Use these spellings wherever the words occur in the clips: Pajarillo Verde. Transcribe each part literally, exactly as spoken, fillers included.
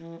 Pajarillo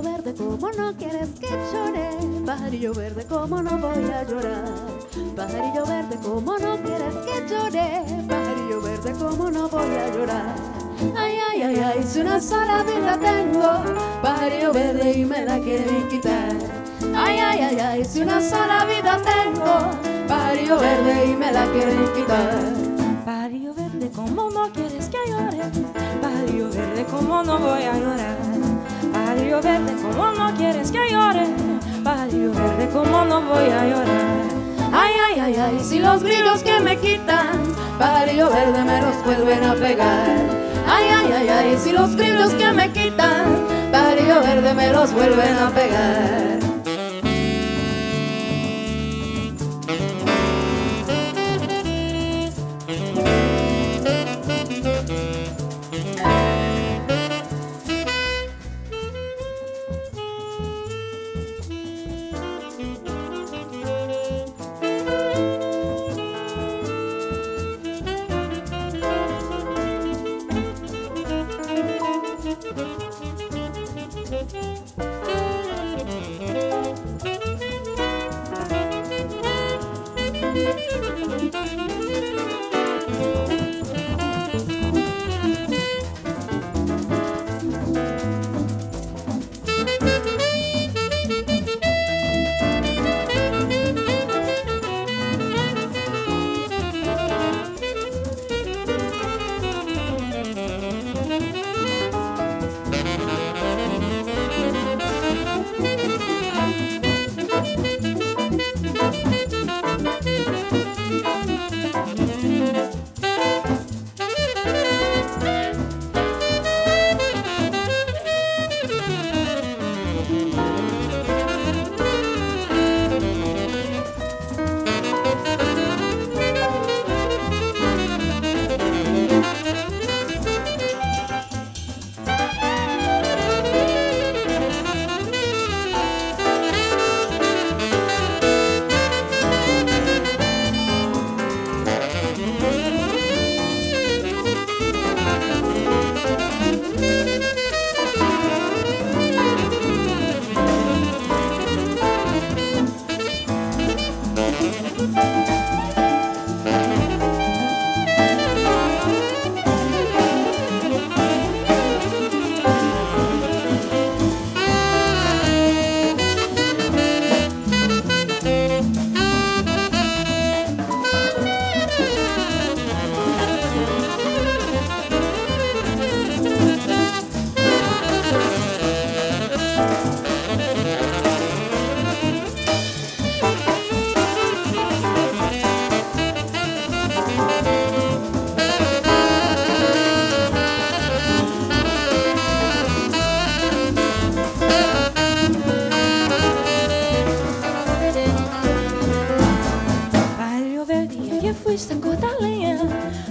verde, ¿cómo no quieres que llore? Pajarillo verde, ¿cómo no voy a llorar? Pajarillo verde, ¿cómo no quieres que llore? Pajarillo verde, ¿cómo no voy a llorar? Ay, ay, ay, ay, si una sola vida tengo, pajarillo verde, y me la quieren quitar. Ay, ay, ay, ay, si una sola vida tengo, pajarillo verde, y me la quieren quitar. Pajarillo verde, ¿cómo no quieres que llore? Pajarillo verde, ¿cómo no voy a llorar? Pajarillo verde, ¿cómo no quieres que llore? Pajarillo verde, ¿cómo no voy a llorar? Ay, ay, ay, ay, si los grillos que me quitan, pajarillo verde, me los vuelven a pegar. Ay, ay, ay, ay, si los grillos que me quitan, pajarillo verde, me los vuelven a pegar.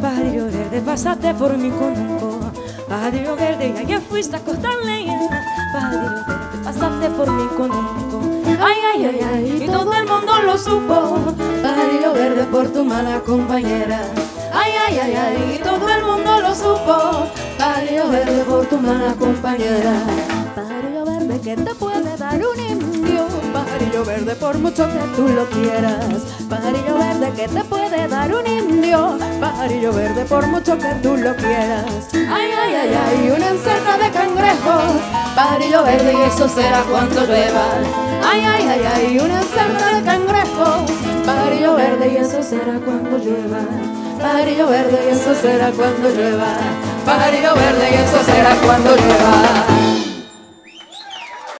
Pajarillo verde, pásate por mí con un poco. Pajarillo verde, y ayer fuiste a cortar leña. Pajarillo verde, pasaste por mí con un montón. Ay, ay, ay, ay, y todo el mundo lo supo. Pajarillo verde, por tu mala compañera. Ay, ay, ay, ay, y todo el mundo lo supo. Pajarillo verde, por tu mala compañera. Pajarillo verde, que te puede dar un indio. Pajarillo verde, por mucho que tú lo quieras. Pajarillo verde, que te puede dar un indio. Pajarillo verde, por mucho que tú lo quieras. Ay, ay, ay, ay, una encerna de cangrejos. Pajarillo verde, y eso será cuando llueva. Ay, ay, ay, ay, una encerna de cangrejos. Pajarillo verde, y eso será cuando llueva. Pajarillo verde, y eso será cuando llueva. Pajarillo verde, y eso será cuando llueva.